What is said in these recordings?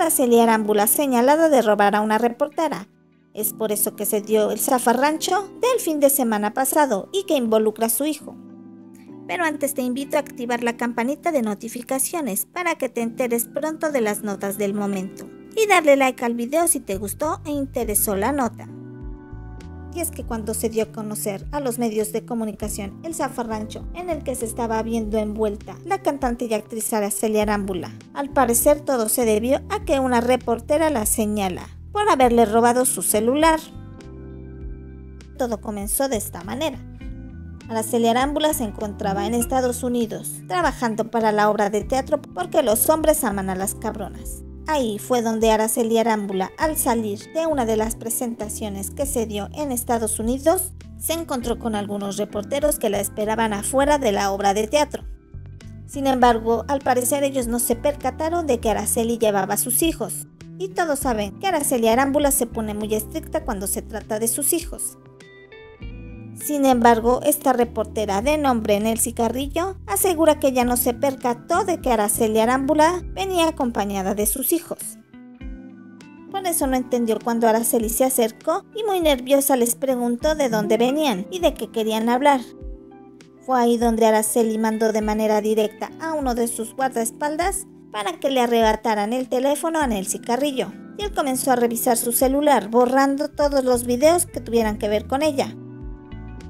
Aracely Arámbula señalada de robar a una reportera. Es por eso que se dio el zafarrancho del fin de semana pasado y que involucra a su hijo. Pero antes te invito a activar la campanita de notificaciones para que te enteres pronto de las notas del momento. Y darle like al video si te gustó e interesó la nota. Y es que cuando se dio a conocer a los medios de comunicación el zafarrancho en el que se estaba viendo envuelta la cantante y actriz Aracely Arámbula, al parecer todo se debió a que una reportera la señala por haberle robado su celular. Todo comenzó de esta manera. Aracely Arámbula se encontraba en Estados Unidos trabajando para la obra de teatro Porque los hombres aman a las cabronas. Ahí fue donde Aracely Arámbula, al salir de una de las presentaciones que se dio en Estados Unidos, se encontró con algunos reporteros que la esperaban afuera de la obra de teatro. Sin embargo, al parecer ellos no se percataron de que Aracely llevaba a sus hijos. Y todos saben que Aracely Arámbula se pone muy estricta cuando se trata de sus hijos. Sin embargo, esta reportera de nombre Nelssie Carrillo asegura que ella no se percató de que Aracely Arámbula venía acompañada de sus hijos. Por eso no entendió cuando Aracely se acercó y muy nerviosa les preguntó de dónde venían y de qué querían hablar. Fue ahí donde Aracely mandó de manera directa a uno de sus guardaespaldas para que le arrebataran el teléfono a Nelssie Carrillo. Y él comenzó a revisar su celular, borrando todos los videos que tuvieran que ver con ella.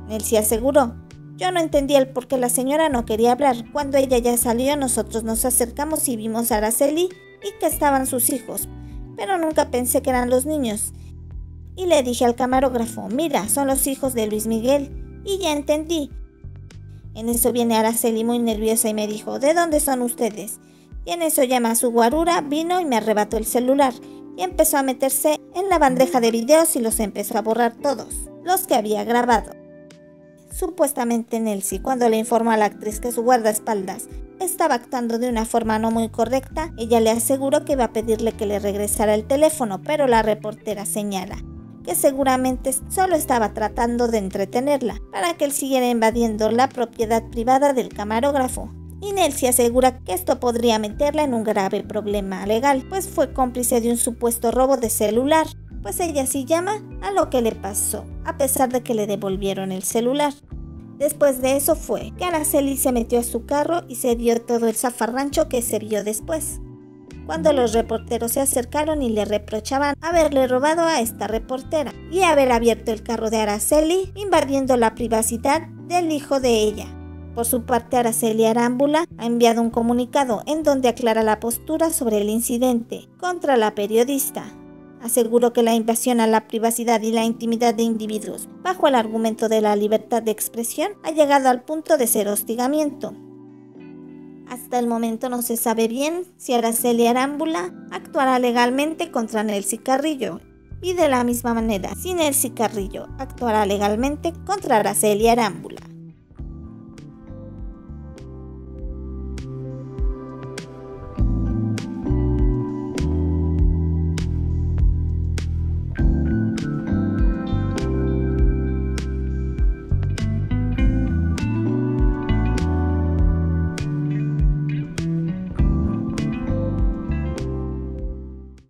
Nelssie aseguró: yo no entendía el por qué la señora no quería hablar. Cuando ella ya salió, nosotros nos acercamos y vimos a Aracely y que estaban sus hijos, pero nunca pensé que eran los niños. Y le dije al camarógrafo: mira, son los hijos de Luis Miguel, y ya entendí. En eso viene Aracely muy nerviosa y me dijo: ¿de dónde son ustedes? Y en eso llama a su guarura, vino y me arrebató el celular y empezó a meterse en la bandeja de videos y los empezó a borrar todos, los que había grabado. Supuestamente Nelssie, cuando le informó a la actriz que su guardaespaldas estaba actuando de una forma no muy correcta, ella le aseguró que iba a pedirle que le regresara el teléfono, pero la reportera señala que seguramente solo estaba tratando de entretenerla para que él siguiera invadiendo la propiedad privada del camarógrafo. Y Nelssie asegura que esto podría meterla en un grave problema legal, pues fue cómplice de un supuesto robo de celular. Pues ella sí llama a lo que le pasó, a pesar de que le devolvieron el celular. Después de eso fue que Aracely se metió a su carro y se dio todo el zafarrancho que se vio después, cuando los reporteros se acercaron y le reprochaban haberle robado a esta reportera y haber abierto el carro de Aracely, invadiendo la privacidad del hijo de ella. Por su parte, Aracely Arámbula ha enviado un comunicado en donde aclara la postura sobre el incidente contra la periodista. Aseguró que la invasión a la privacidad y la intimidad de individuos bajo el argumento de la libertad de expresión ha llegado al punto de ser hostigamiento. Hasta el momento no se sabe bien si Aracely Arámbula actuará legalmente contra Nelssie Carrillo, y de la misma manera si Nelssie Carrillo actuará legalmente contra Aracely Arámbula.